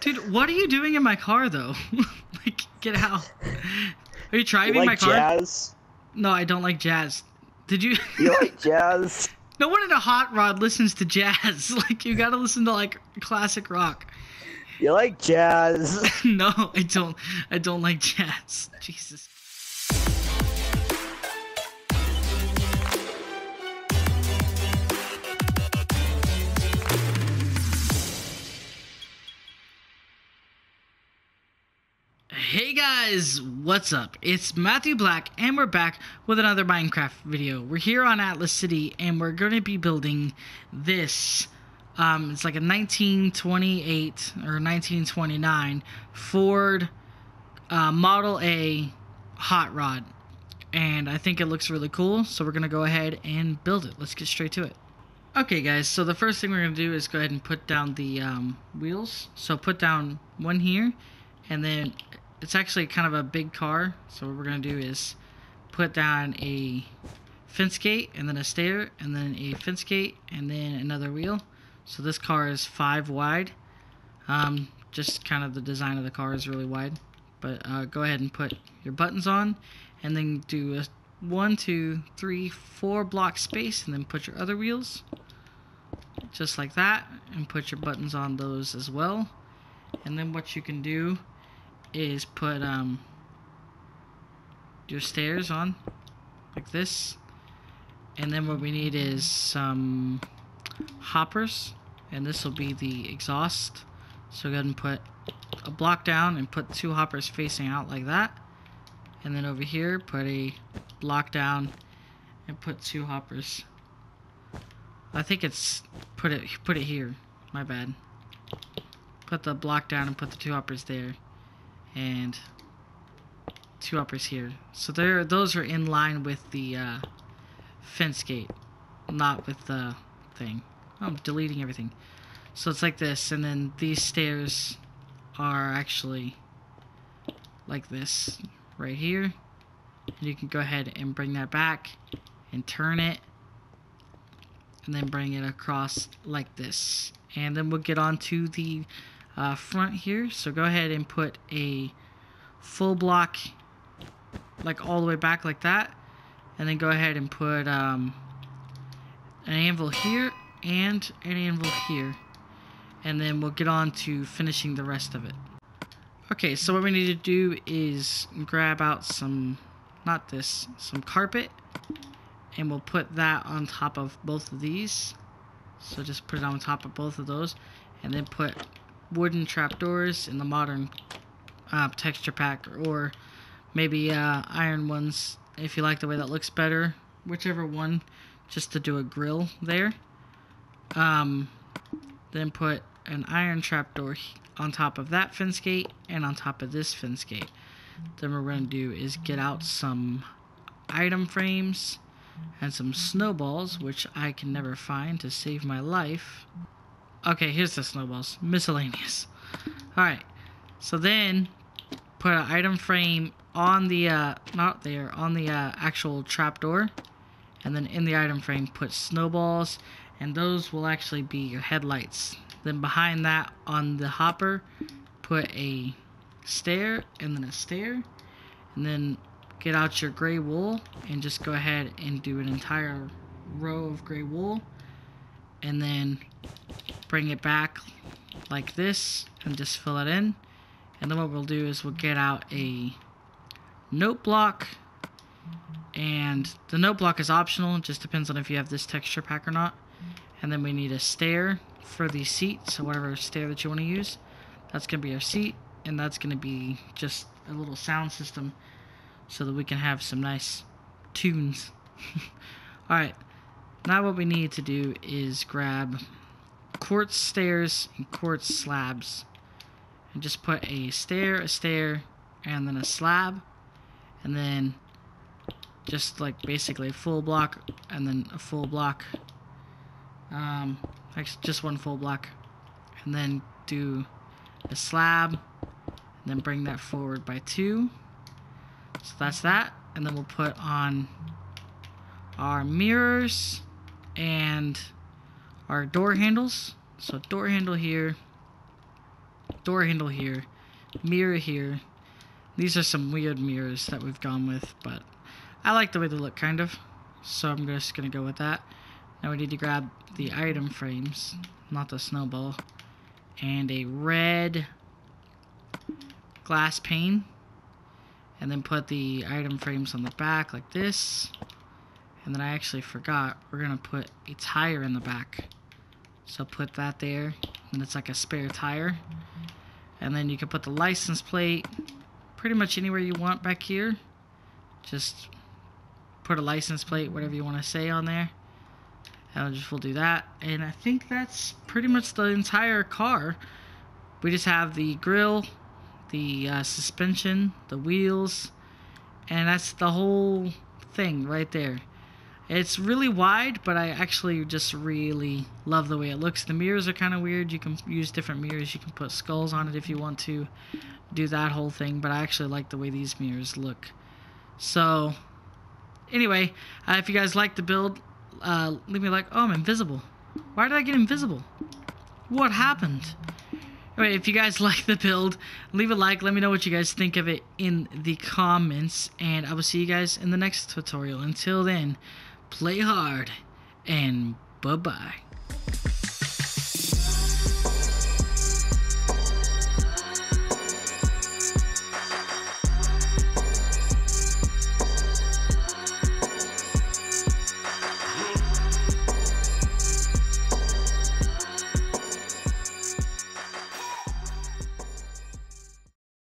Dude, what are you doing in my car, though? Like, get out. Are you driving you like my car? Jazz? No, I don't like jazz. Did you? You like jazz? No one in a hot rod listens to jazz. Like, you gotta listen to, like, classic rock. You like jazz? No, I don't. I don't like jazz. Jesus. Hey guys, what's up? It's Matthew Black, and we're back with another Minecraft video. We're here on Atlas City, and we're going to be building this. It's like a 1928 or 1929 Ford Model A hot rod. And I think it looks really cool, so we're going to go ahead and build it. Let's get straight to it. Okay guys, so the first thing we're going to do is go ahead and put down the wheels. So put down one here, and then... it's actually kind of a big car, so what we're going to do is put down a fence gate, and then a stair, and then a fence gate, and then another wheel. So this car is 5 wide. Just kind of the design of the car is really wide. But go ahead and put your buttons on, and then do a 1, 2, 3, 4 block space, and then put your other wheels. Just like that, and put your buttons on those as well. And then what you can do is put your stairs on like this, and then what we need is some hoppers, and this will be the exhaust. So go ahead and put a block down and put 2 hoppers facing out like that, and then over here put a block down and put 2 hoppers. I think it's put it here, my bad. Put the block down and put the 2 hoppers there, and 2 hoppers here. So those are in line with the fence gate, not with the thing. Oh, I'm deleting everything. So it's like this, and then these stairs are actually like this right here. And you can go ahead and bring that back and turn it, and then bring it across like this. And then we'll get on to the front here. So go ahead and put a full block like all the way back like that, and then go ahead and put an anvil here and an anvil here, and then we'll get on to finishing the rest of it. Okay, so what we need to do is grab out some carpet, and we'll put that on top of both of these. So just put it on top of both of those, and then put wooden trapdoors in the modern texture pack, or maybe iron ones if you like the way that looks better, whichever one, just to do a grill there. Then put an iron trapdoor on top of that fence gate and on top of this fence gate. Then what we're going to do is get out some item frames and some snowballs, which I can never find to save my life. Okay, here's the snowballs. Miscellaneous. Alright, so then put an item frame on the, actual trapdoor, and then in the item frame put snowballs, and those will actually be your headlights. Then behind that on the hopper put a stair, and then a stair, and then get out your gray wool and just go ahead and do an entire row of gray wool, and then bring it back like this and just fill it in. And then what we'll do is we'll get out a note block, and the note block is optional, it just depends on if you have this texture pack or not. And then we need a stair for the seat, so whatever stair that you want to use, that's going to be our seat, and that's going to be just a little sound system so that we can have some nice tunes. Alright, now what we need to do is grab quartz stairs and quartz slabs, and just put a stair, and then a slab, and then just like basically a full block, and then a full block, actually just one full block, and then do a slab, and then bring that forward by 2. So that's that, and then we'll put on our mirrors and our door handles. So door handle here, door handle here, mirror here. These are some weird mirrors that we've gone with, but I like the way they look, kind of. So I'm just going to go with that. Now we need to grab the item frames, not the snowball, and a red glass pane, and then put the item frames on the back like this. And then I actually forgot, we're going to put a tire in the back. So put that there, and it's like a spare tire. And then you can put the license plate pretty much anywhere you want back here. Just put a license plate, whatever you want to say on there. And we'll do that. And I think that's pretty much the entire car. We just have the grill, the suspension, the wheels, and that's the whole thing right there. It's really wide, but I actually just really love the way it looks. The mirrors are kind of weird. You can use different mirrors. You can put skulls on it if you want to do that whole thing, but I actually like the way these mirrors look. So, anyway, if you guys like the build, leave me a like. Oh, I'm invisible. Why did I get invisible? What happened? Anyway, if you guys like the build, leave a like. Let me know what you guys think of it in the comments, and I will see you guys in the next tutorial. Until then, play hard, and bye-bye.